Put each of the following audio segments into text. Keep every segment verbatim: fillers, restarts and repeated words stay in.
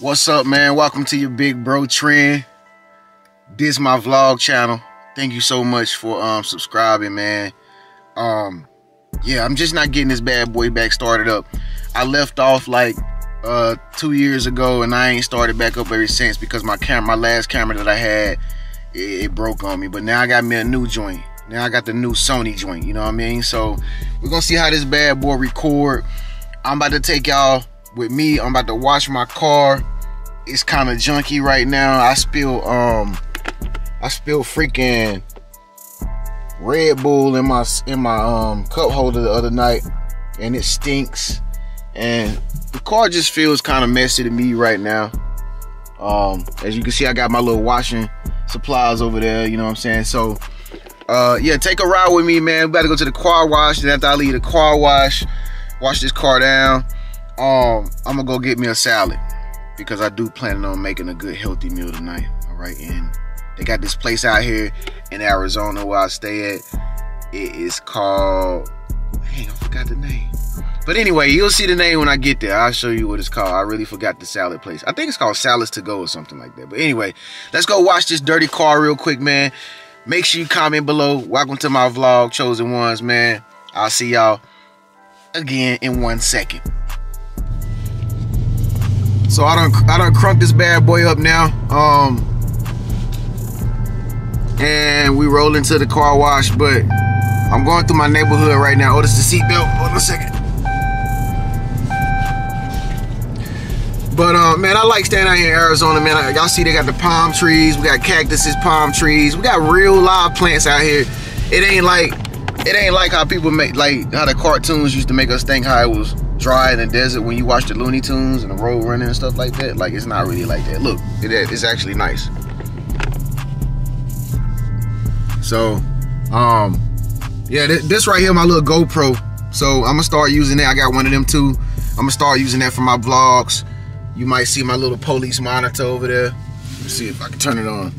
What's up, man? Welcome to your big bro trend. This is my vlog channel. Thank you so much for um subscribing, man. Um yeah, I'm just not getting this bad boy back started up. I left off like uh two years ago and I ain't started back up ever since because my camera my last camera that I had, it, it broke on me. But now I got me a new joint. Now I got the new Sony joint, you know what I mean? So we're gonna see how this bad boy record. I'm about to take y'all with me. I'm about to wash my car. It's kind of junky right now. I spill um I spill freaking Red Bull in my in my um cup holder the other night and it stinks, and the car just feels kind of messy to me right now. Um as you can see, I got my little washing supplies over there, you know what I'm saying? So uh yeah, take a ride with me, man. We about to go to the car wash, and after I leave the car wash, wash this car down, Um, I'm gonna go get me a salad because I do plan on making a good healthy meal tonight. All right, and they got this place out here in Arizona where I stay at. It is called, dang, I forgot the name. But anyway, you'll see the name when I get there. I'll show you what it's called. I really forgot the salad place. I think it's called Salads to Go or something like that. But anyway, let's go wash this dirty car real quick, man. Make sure you comment below. Welcome to my vlog, Chosen Ones, man. I'll see y'all again in one second. So I done, I done crunked this bad boy up now, um, and we roll into the car wash, but I'm going through my neighborhood right now. Oh, this is the seatbelt. Hold on a second. But, uh, man, I like staying out here in Arizona, man. Y'all see they got the palm trees. We got cactuses, palm trees. We got real live plants out here. It ain't like, it ain't like how people make, like how the cartoons used to make us think how it was dry in the desert when you watch the Looney Tunes and the Road Runner and stuff like that. Like, it's not really like that. Look, it, it's actually nice. So, um, yeah, this, this right here, my little GoPro. So I'm gonna start using that. I got one of them too. I'm gonna start using that for my vlogs. You might see my little police monitor over there. Let's see if I can turn it on.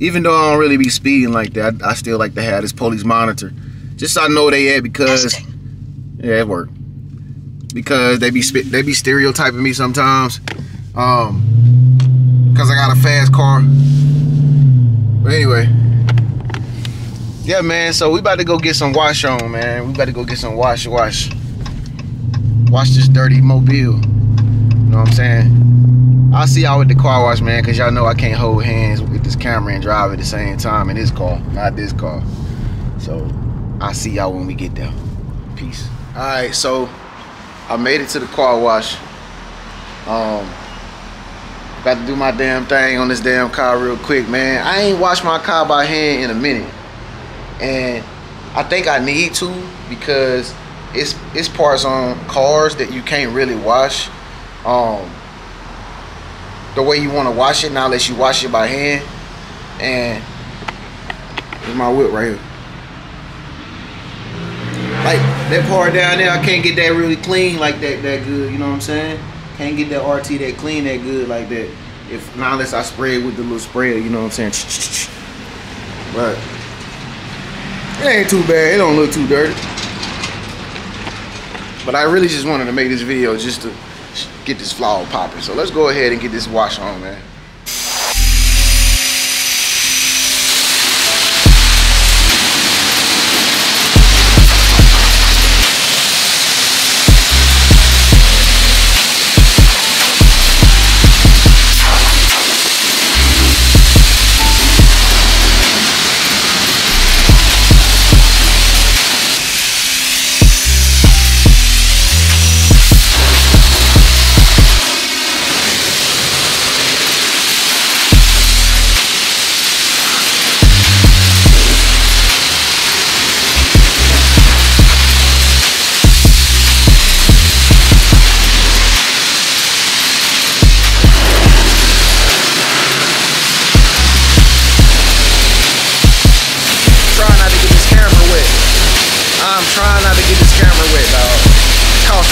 Even though I don't really be speeding like that, I, I still like to have this police monitor. Just so I know where they at, because, yeah, it worked. Because they be they be stereotyping me sometimes, um, because I got a fast car. But anyway, yeah, man. So we about to go get some wash on, man. We about to go get some wash, wash, wash this dirty mobile. You know what I'm saying? I'll see y'all with the car wash, man. Cause y'all know I can't hold hands with this camera and drive at the same time in this car, not this car. So I'll see y'all when we get there. Peace. All right, so I made it to the car wash. Um, about to do my damn thing on this damn car real quick, man. I ain't washed my car by hand in a minute, and I think I need to because it's it's parts on cars that you can't really wash um, the way you want to wash it, not unless you wash it by hand. And here's my whip right here. Like, that part down there, I can't get that really clean like that that good, you know what I'm saying? Can't get that R T that clean that good like that. If not, unless I spray it with the little sprayer, you know what I'm saying? But it ain't too bad. It don't look too dirty. But I really just wanted to make this video just to get this vlog popping. So let's go ahead and get this wash on, man.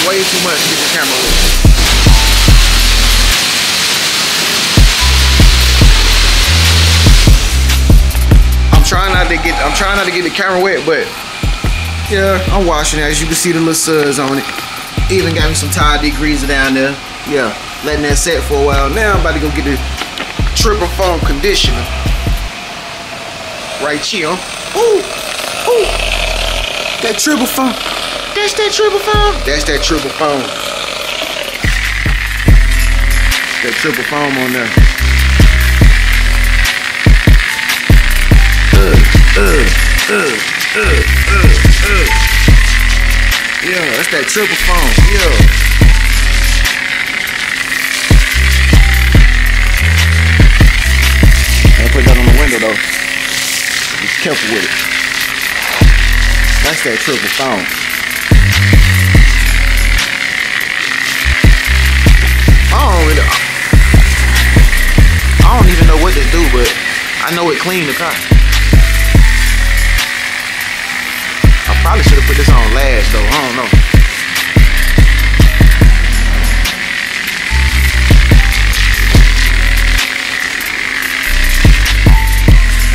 Way too much to get the camera with. I'm trying not to get I'm trying not to get the camera wet, but yeah, I'm washing it. As you can see, the little suds on it. Even got me some Tide degreaser down there. Yeah, letting that set for a while. Now I'm about to go get the triple foam conditioner right here. Ooh, ooh, that triple foam. That's that triple foam. That's that triple foam. That triple foam on there. Uh, uh, uh, uh, uh, uh. Yeah, that's that triple foam, yeah. I put that on the window though. Be careful with it. That's that triple foam. I don't really, I don't even know what to do, but I know it cleaned the car. Probably should have put this on last though, I don't know.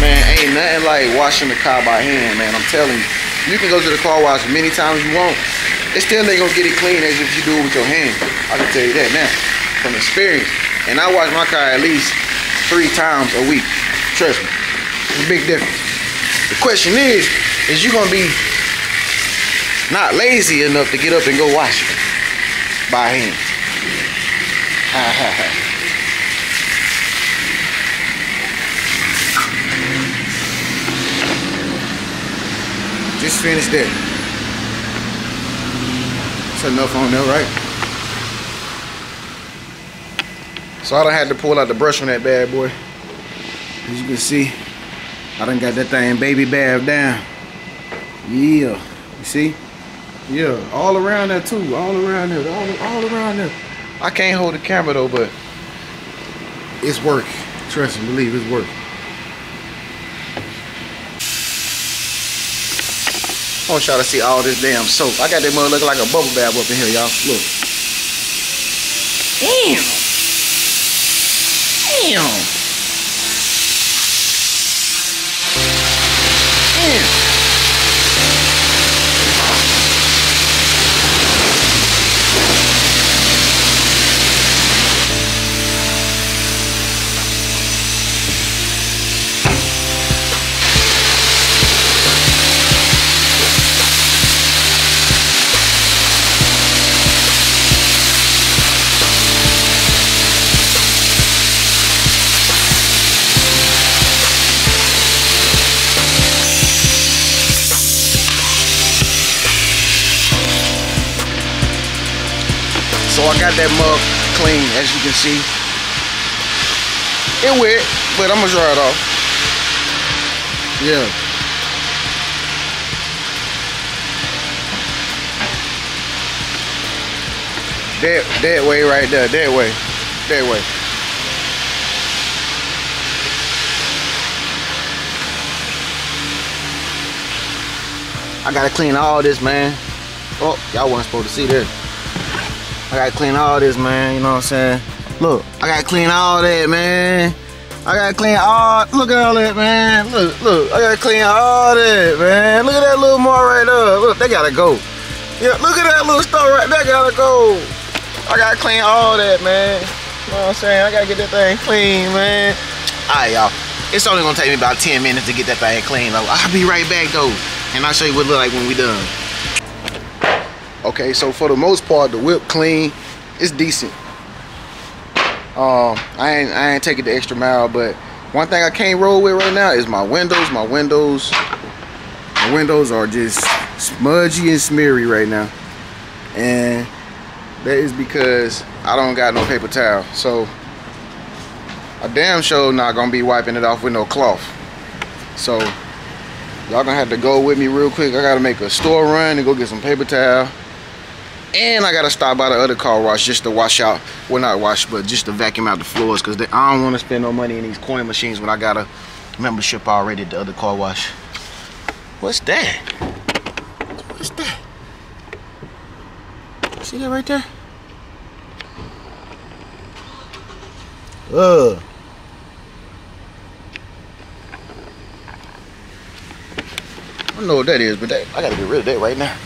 Man, ain't nothing like washing the car by hand, man, I'm telling you. You can go to the car wash many times you want. It still ain't gonna get it clean as if you do it with your hand. I can tell you that now, from experience. And I wash my car at least three times a week. Trust me, it's a big difference. The question is, is you gonna be not lazy enough to get up and go wash it by hand? Ha ha ha. Just finished that. That's enough on there, right? So I done had to pull out the brush on that bad boy. As you can see, I done got that thing baby bath down. Yeah, you see? Yeah, all around there too, all around there, all, all around there. I can't hold the camera though, but it's work. Trust and believe, it's work. I want y'all to see all this damn soap. I got that mother looking like a bubble bath up in here, y'all. Look. Damn. Damn. Damn. So I got that mug clean, as you can see. It wet, but I'm gonna dry it off. Yeah. That that way right there, that way, that way. I gotta clean all this, man. Oh, y'all wasn't supposed to see this. I gotta clean all this, man, you know what I'm saying? Look, I gotta clean all that, man. I gotta clean all, look at all that, man. Look, look, I gotta clean all that, man. Look at that little mark right there. Look, they gotta go. Yeah, look at that little stuff right there, gotta go. I gotta clean all that, man. You know what I'm saying? I gotta get that thing clean, man. All right, y'all. It's only gonna take me about ten minutes to get that thing clean, though. I'll be right back, though, and I'll show you what it look like when we done. Okay, so for the most part, the whip clean, it's decent. Um, I ain't I ain't taking the extra mile, but one thing I can't roll with right now is my windows. My windows, my windows are just smudgy and smeary right now, and that is because I don't got no paper towel. So I damn sure not gonna be wiping it off with no cloth. So y'all gonna have to go with me real quick. I gotta make a store run and go get some paper towel. And I gotta stop by the other car wash just to wash out, well not wash, but just to vacuum out the floors, because I don't wanna spend no money in these coin machines when I got a membership already at the other car wash. What's that? What's that? See that right there? Ugh. I don't know what that is, but that, I gotta get rid of that right now.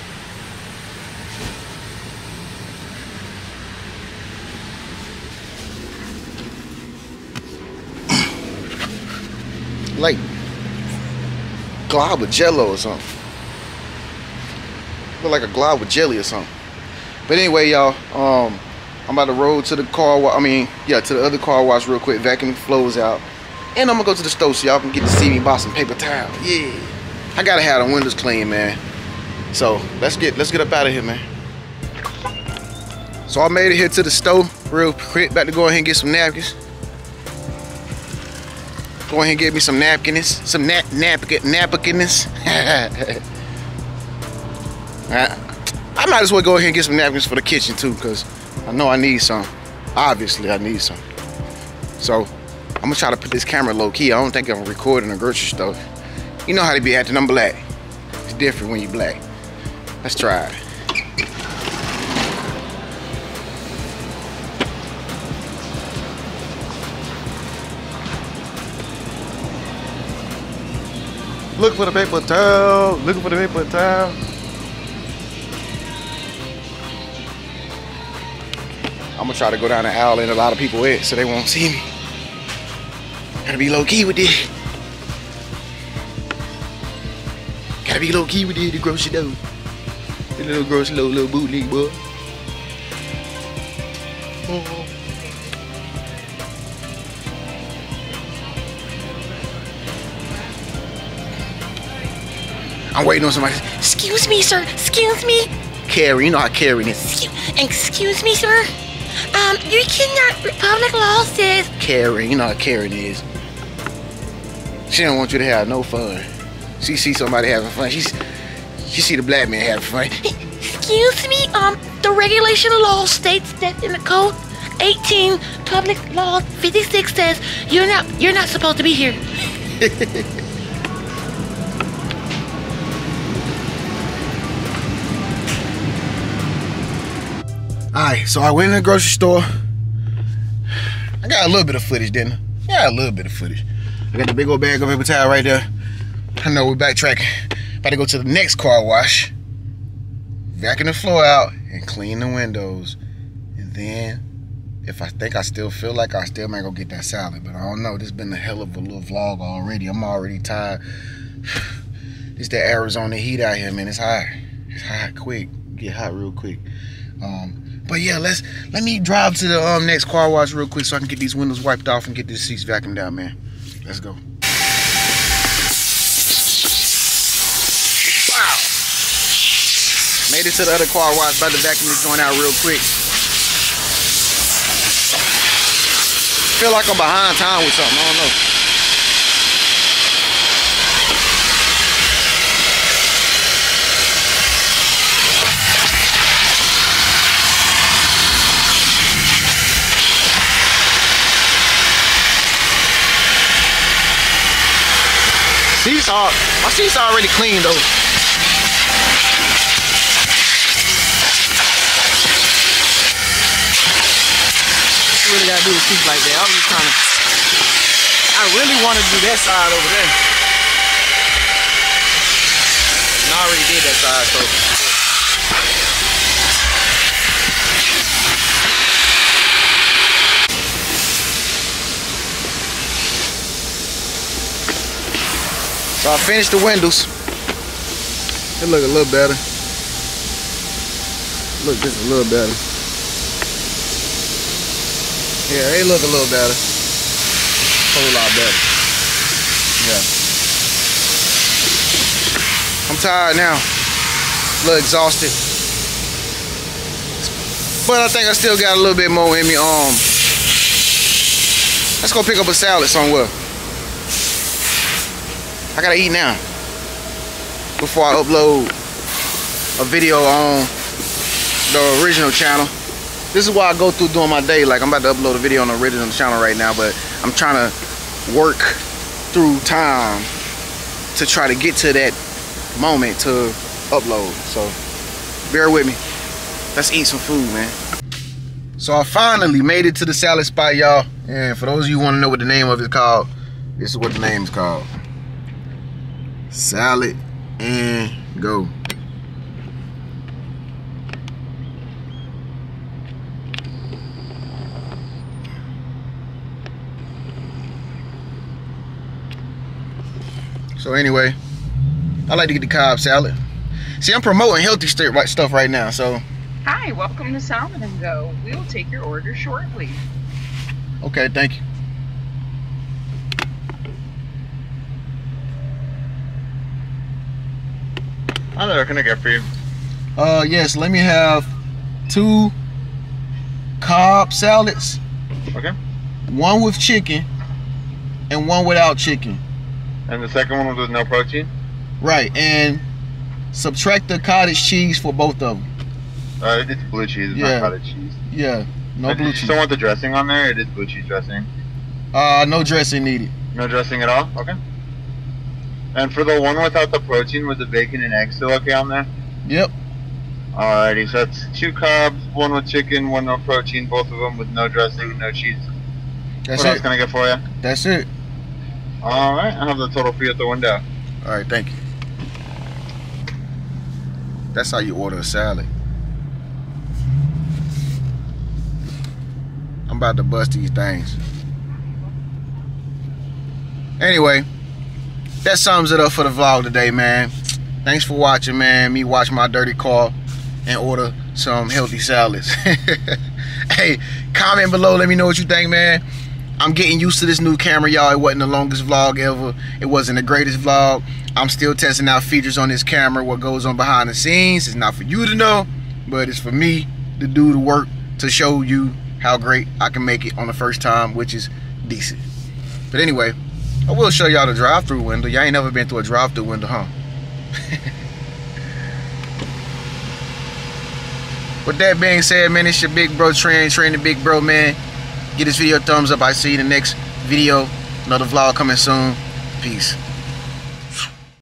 like glob of jello or something. Look like a glob with jelly or something. But anyway, y'all, um, I'm about to roll to the car wash. I mean, yeah, to the other car wash real quick. Vacuum the floors out. And I'm going to go to the store so y'all can get to see me buy some paper towel. Yeah. I got to have the windows clean, man. So let's get let's get up out of here, man. So I made it here to the store real quick. About to go ahead and get some napkins. Go ahead and get me some napkins. Some nap napkin napkins. I might as well go ahead and get some napkins for the kitchen too, because I know I need some. Obviously, I need some. So I'm gonna try to put this camera low key. I don't think I'm recording a grocery store. You know how they be acting. I'm black. It's different when you black. Let's try it. Looking for the paper towel. Looking for the paper towel. I'm gonna try to go down the aisle and a lot of people wet so they won't see me. Gotta be low key with this. Gotta be low key with this, the grocery dough. The little grocery dough, little bootleg boy. Mm-hmm. I'm waiting on somebody. Excuse me, sir. Excuse me. Carrie, you know how Carrie is. Excuse me, sir. Um, you cannot. Public law says. Carrie, you know how Carrie is. She don't want you to have no fun. She see somebody having fun. She's, she see the black man having fun. Excuse me. Um, the regulation law states that in the code eighteen, public law fifty-six says you're not you're not supposed to be here. Alright, so I went in the grocery store. I got a little bit of footage, didn't I? Yeah, a little bit of footage. I got the big old bag of paper towel right there. I know we're backtracking. About to go to the next car wash. Vacuum the floor out and clean the windows. And then, if I think I still feel like I still might go get that salad. But I don't know, this has been a hell of a little vlog already. I'm already tired. It's that Arizona heat out here, man. It's hot. It's hot quick. Get hot real quick. Um... But yeah, let's let me drive to the um, next car wash real quick so I can get these windows wiped off and get these seats vacuumed out, man. Let's go. Wow. Made it to the other car wash. About to vacuum this joint out real quick. Feel like I'm behind time with something. I don't know. Seats are, my seats are already clean though. What you really gotta do with seats like that? I was just trying to, I really want to do that side over there. And I already did that side, so. So I finished the windows. It look a little better. Look just a little better. Yeah, they look a little better. A whole lot better. Yeah. I'm tired now. A little exhausted. But I think I still got a little bit more in me. Um, let's go pick up a salad somewhere. I gotta eat now before I upload a video on the original channel. This is why I go through doing my day. Like, I'm about to upload a video on the original channel right now, but I'm trying to work through time to try to get to that moment to upload. So bear with me. Let's eat some food, man. So I finally made it to the salad spot, y'all. And for those of you who want to know what the name of it's called, this is what the name's called. Salad and Go. So anyway, I like to get the Cobb salad. See, I'm promoting healthy stuff right now, so. Hi, welcome to Salad and Go. We will take your order shortly. Okay, thank you. Hello, what can I get for you? Uh, yes, let me have two Cobb salads. Okay. One with chicken and one without chicken. And the second one was with no protein? Right, and subtract the cottage cheese for both of them. Uh, it's blue cheese, it's yeah. not cottage cheese. Yeah, no uh, blue cheese. You still want the dressing on there? It is blue cheese dressing. Uh, no dressing needed. No dressing at all? Okay. And for the one without the protein, was the bacon and egg still okay on there? Yep. Alrighty, so that's two cobs, one with chicken, one no protein, both of them with no dressing, no cheese. That's it. What else can I get for you? That's it. Alright, I have the total for you at the window. Alright, thank you. That's how you order a salad. I'm about to bust these things. Anyway, that sums it up for the vlog today, man. Thanks for watching, man. Me watch my dirty car and order some healthy salads. Hey, comment below. Let me know what you think, man. I'm getting used to this new camera, y'all. It wasn't the longest vlog ever. It wasn't the greatest vlog. I'm still testing out features on this camera. What goes on behind the scenes is not for you to know, but it's for me to do the work to show you how great I can make it on the first time, which is decent. But anyway, I will show y'all the drive-thru window. Y'all ain't never been through a drive-thru window, huh? With that being said, man, it's your big bro Trend, Trend the big bro, man. Give this video a thumbs up. I see you in the next video. Another vlog coming soon. Peace.